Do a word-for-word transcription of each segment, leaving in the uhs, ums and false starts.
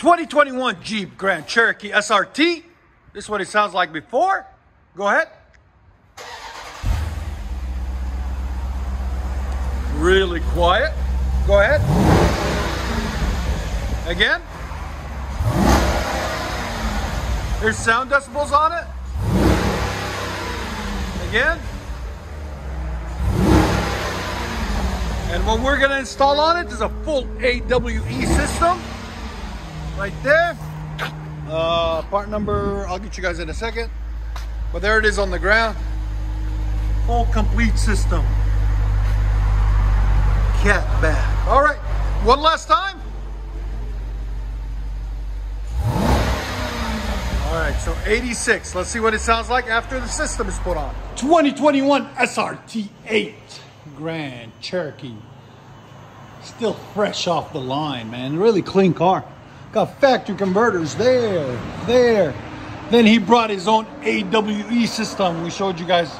twenty twenty-one Jeep Grand Cherokee S R T. This is what it sounds like before. Go ahead. Really quiet. Go ahead. Again. There's sound decibels on it. Again. And what we're going to install on it is a full A W E system. Right there. Uh, part number, I'll get you guys in a second. But there it is on the ground. Full complete system. Cat back. All right. One last time. All right, so eighty-six. Let's see what it sounds like after the system is put on. twenty twenty-one S R T eight Grand Cherokee. Still fresh off the line, man. Really clean car. Got factory converters there, there. Then he brought his own A W E system. We showed you guys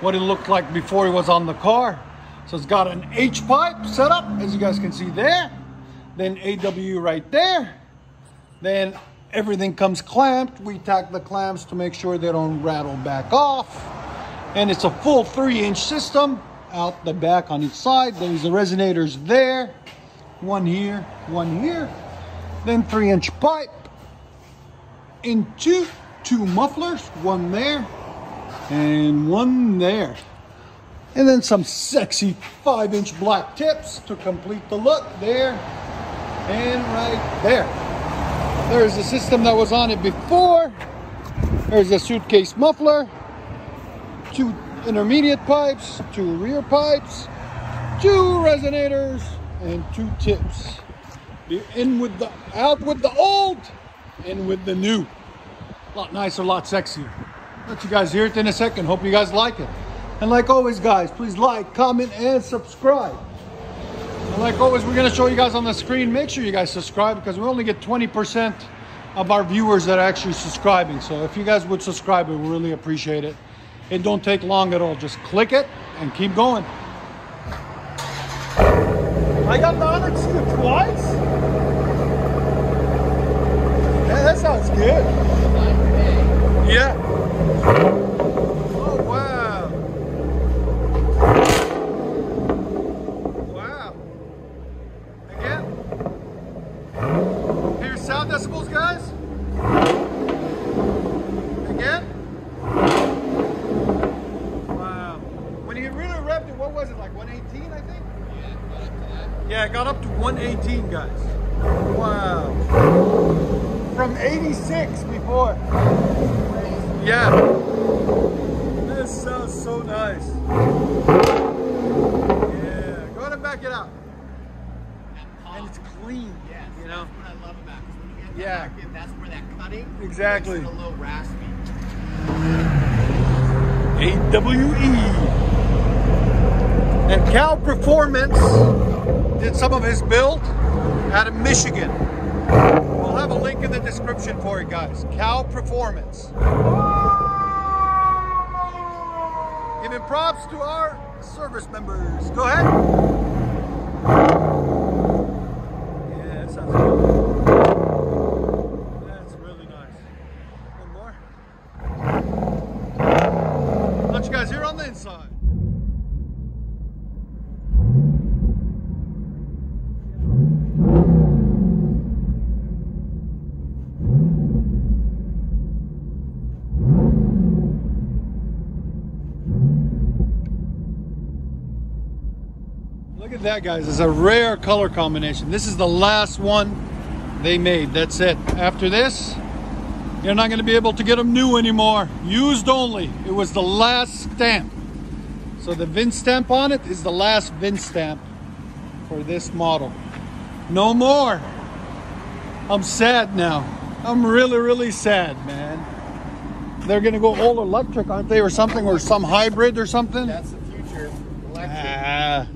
what it looked like before it was on the car. So it's got an H-pipe set up, as you guys can see there. Then A W E right there. Then everything comes clamped. We tack the clamps to make sure they don't rattle back off. And it's a full three inch system out the back on each side. There's the resonators there. One here, one here. Then three inch pipe into two mufflers. One there and one there. And then some sexy five inch black tips to complete the look there and right there. There's the system that was on it before. There's a suitcase muffler, two intermediate pipes, two rear pipes, two resonators, and two tips. The in with the out with the old, in with the new. A lot nicer, a lot sexier. Let you guys hear it in a second. Hope you guys like it. And like always, guys, please like, comment, and subscribe. And like always, we're going to show you guys on the screen. Make sure you guys subscribe because we only get twenty percent of our viewers that are actually subscribing. So if you guys would subscribe, we really appreciate it. It don't take long at all. Just click it and keep going. I got the Onyx twice? Yeah, that sounds good. Yeah. Oh, wow. Sound decibels, guys. Again. Wow. When he really revved it, what was it, like one eighteen, I think? Yeah, it got up to that. Yeah, it got up to one eighteen, guys. Wow. From eighty-six before. Yeah. This sounds so nice. Yeah. Go ahead and back it out. And it's clean. Yeah. You know. That's what I love about it. Yeah. Back in, that's where that cutting exactly. Makes it a little raspy. A W E. And Cal Performance did some of his build out of Michigan. We'll have a link in the description for you guys. Cal Performance. Giving props to our service members. Go ahead. Yeah, that sounds good. Inside. Look at that, guys. It's a rare color combination. This is the last one they made. That's it. After this, you're not going to be able to get them new anymore. Used only. It was the last stamp. So the V I N stamp on it is the last V I N stamp for this model. No more. I'm sad now. I'm really, really sad, man. They're going to go all electric, aren't they, or something, or some hybrid or something? That's the future. Electric. Ah,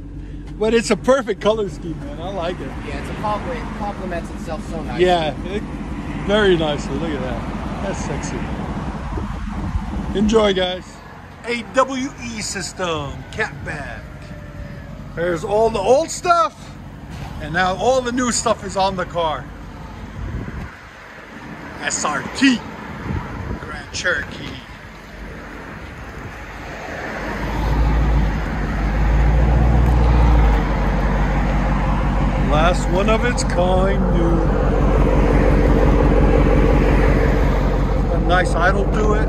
but it's a perfect color scheme, man. I like it. Yeah, it's a compliment. It complements itself so nicely. Yeah, it, very nicely. Look at that. That's sexy. Enjoy, guys. A W E system, cat back. There's all the old stuff, and now all the new stuff is on the car. S R T, Grand Cherokee. Last one of its kind, dude. A nice idle to it.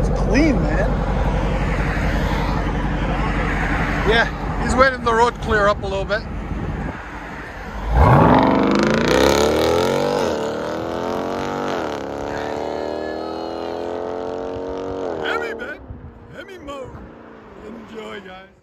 It's clean, man. Yeah, he's waiting the road clear up a little bit. Heavy, man. Heavy mode. Enjoy, guys.